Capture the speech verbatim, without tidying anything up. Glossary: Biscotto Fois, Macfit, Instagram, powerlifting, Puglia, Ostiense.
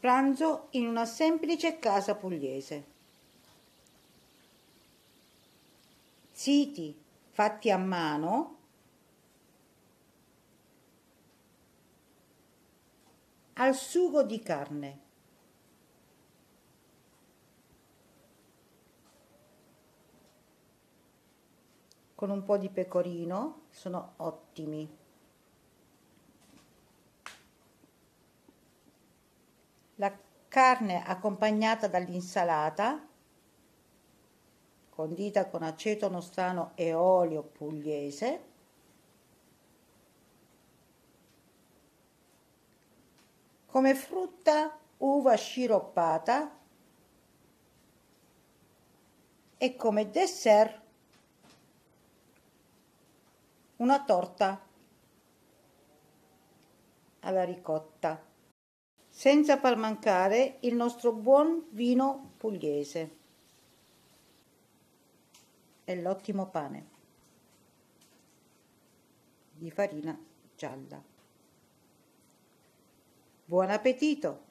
pranzo in una semplice casa pugliese. Siti fatti a mano, al sugo di carne. Con un po' di pecorino sono ottimi. La carne accompagnata dall'insalata, condita con aceto strano e olio pugliese. Come frutta, uva sciroppata e come dessert una torta alla ricotta. Senza far mancare il nostro buon vino pugliese e l'ottimo pane di farina gialla. Buon appetito!